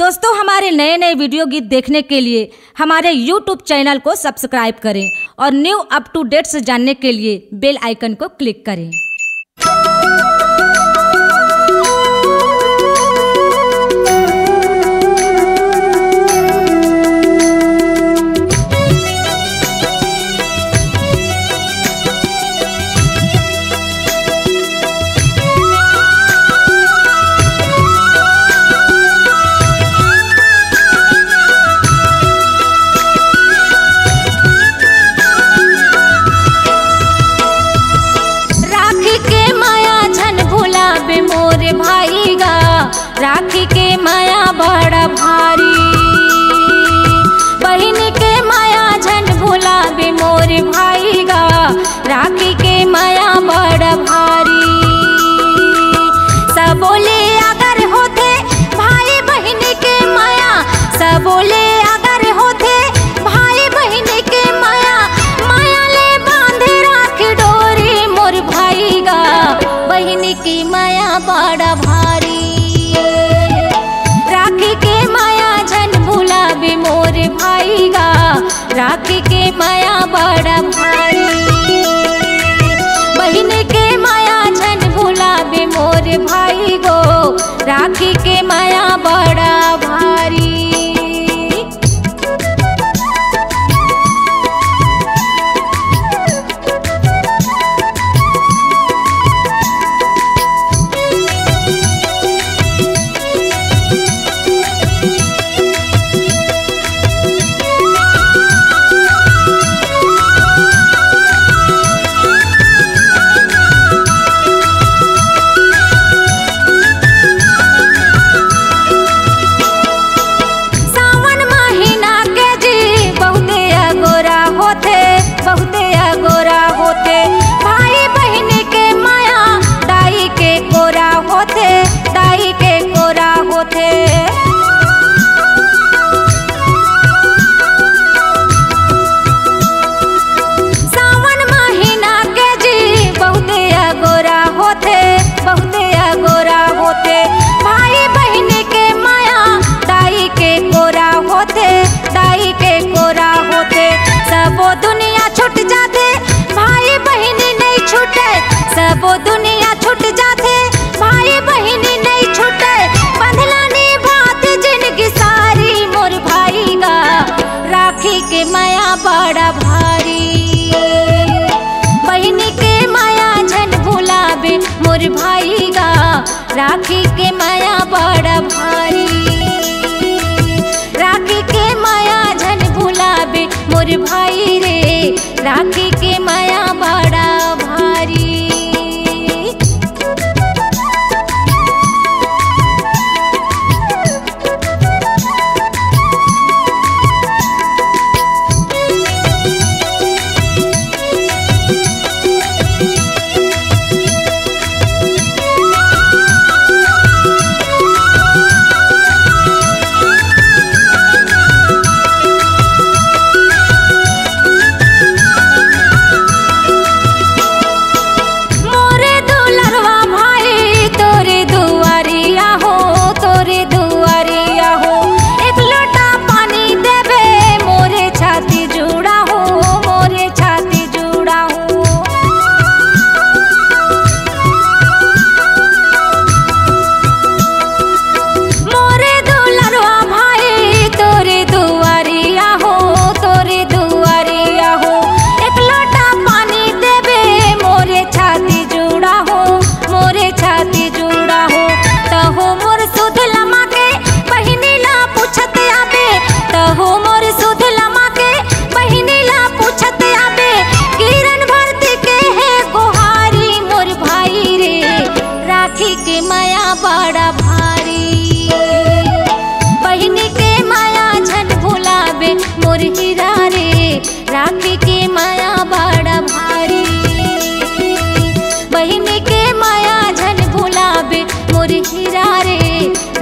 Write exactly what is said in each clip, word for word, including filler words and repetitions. दोस्तों हमारे नए नए वीडियो गीत देखने के लिए हमारे यूट्यूब चैनल को सब्सक्राइब करें और न्यू अप टू डेट से जानने के लिए बेल आइकन को क्लिक करें। राखी के माया बड़ा भारी, बहन के माया झन भूला बे मोर भाई गा। राखी के माया बड़ा भारी, सबोले अगर होते भाई बहन के माया, सबोले अगर होते भाई बहन के माया। माया ले बांधे राखी डोरी मोर भाई गा, बहन की माया बड़ा भारी। राखी के माया बड़ा भारी, बहन के माया झन भूला बे मोर भाई गो। राखी के माया बड़ा भारी। सबो दुनिया छूट जाते भाई बहनी नहीं छूटे, बंधला निभाते जिंदगी सारी मोर भाई गा। राखी के माया बड़ा भारी, बहनी के माया झन भूला बे मोर भाई गा। राखी के माया बड़ा भारी, राखी के माया झन भूला बे मोर भाई रे। राखी के माया बड़ा भारी। राखी के माया बड़ा भारी, बहन के माया झन भूला बे मोर हीरा रे। राखी के माया बड़ा भारी।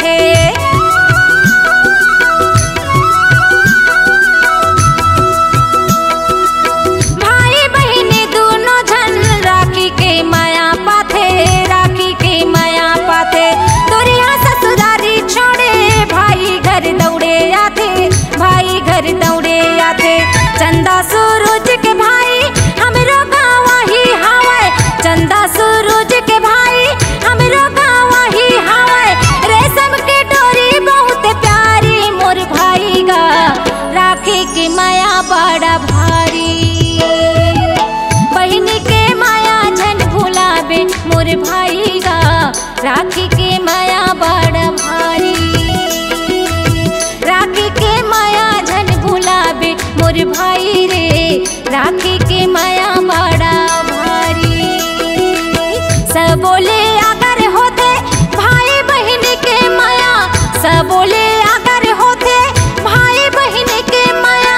thế. भाई बहने दोनों जन राखी के माया पाथे, राखी के माया पाथे। दूरिया ससुरारी छोड़े भाई घर दौड़े आते, भाई घर दौड़े आते। चंदा सूरज के भाई हमरो गाँव ही हावे, चंदा सूरज के भाई हमरो गाँव ही हावे। रेशम के डोरी बहुत प्यारी मोर भाई का, राखी की माया बड़ा भारी। बहनी के माया झन भुलावे मोर भाई का, राखी के माया बड़ा भारी। राखी के माया झन भुलावे मोर भाई रे, राखी के माया बड़ा भारी। सब बोले अगर होते भाई बहन के माया, सब बोले अगर होते भाई बहन के माया।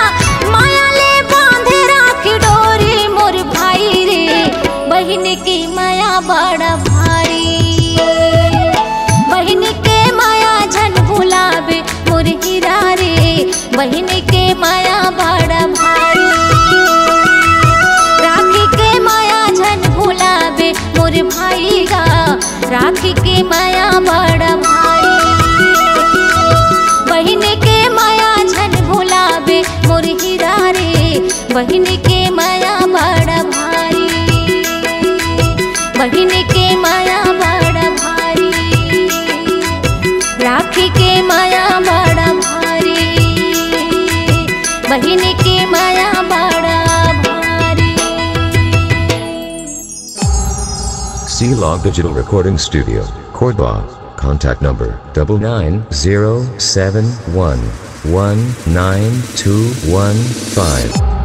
माया ले बांधे राखी डोरी मोर भाई रे, बहन की माया बड़ा भारी। बहन के माया झन भुलावे मोर हीरा रे, बहन के माया बड़ा भारी। राखी के माया झन भुलावे मोर भाई का, राखी के माया बड़ा भारी। बहन के माया झन भुलावे मोर हीरा रे, बहन के माया बड़ा भारी। बहन के माया बड़ा भारी, राखी के माया बड़ा भारी। बहन के माया बड़ा भारी। C-Log Digital Recording Studio, Korba. Contact number nine nine zero seven one one nine two one five.